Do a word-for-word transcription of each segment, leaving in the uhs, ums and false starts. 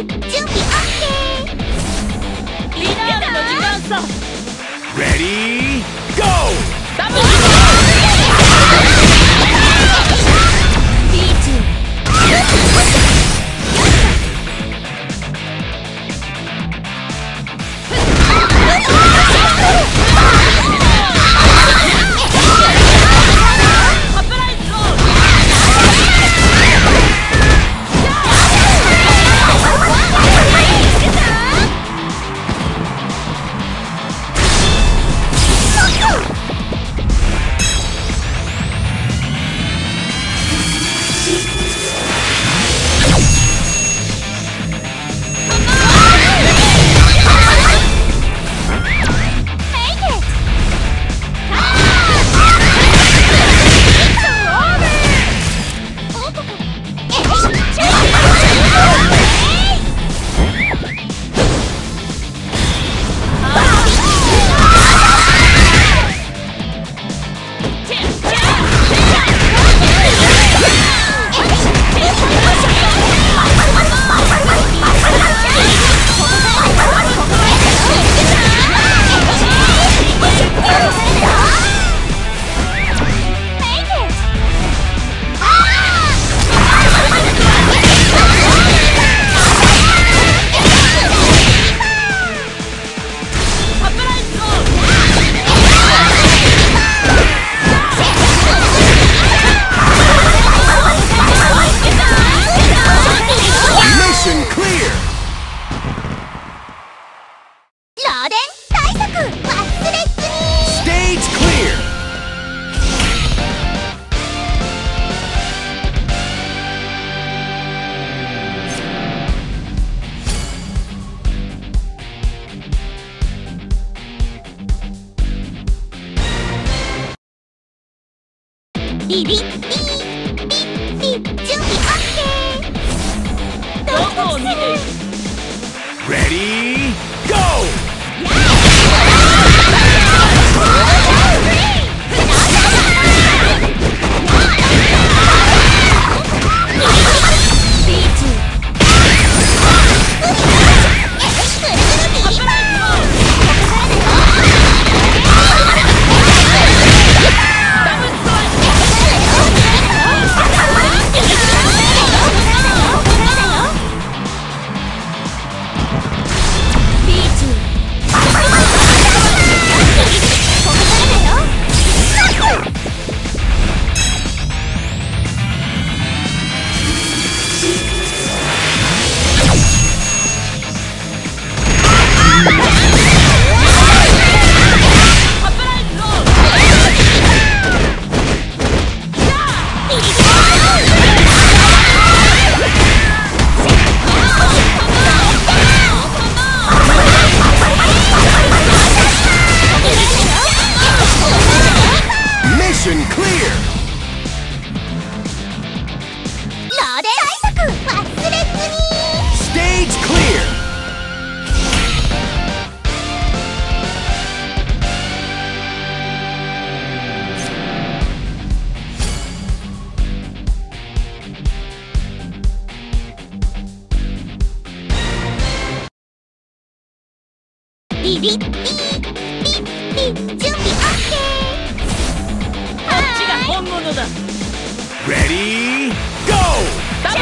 準備 オーケー リターンの時間さ。レディーゴー。ダブルビビッビッビッビッ準備 オーケー。 どこを見ていく。レディーゴー。ビビッビッビッビッ準備 オーケー。 こっちが本物だ。レディーゴー。ダブ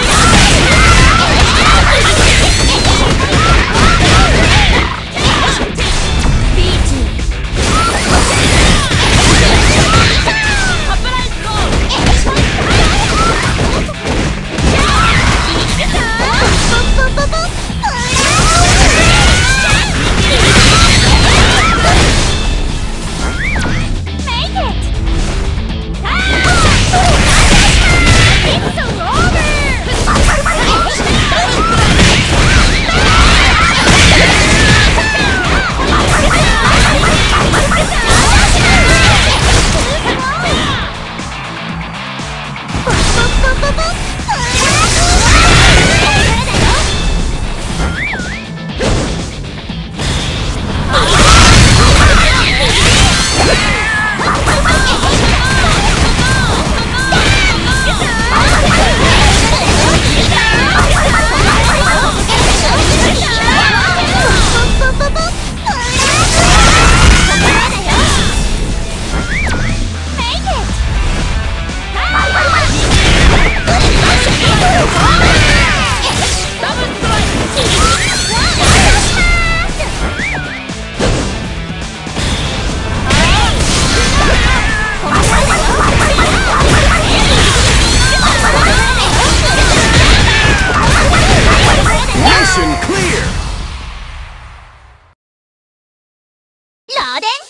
家電。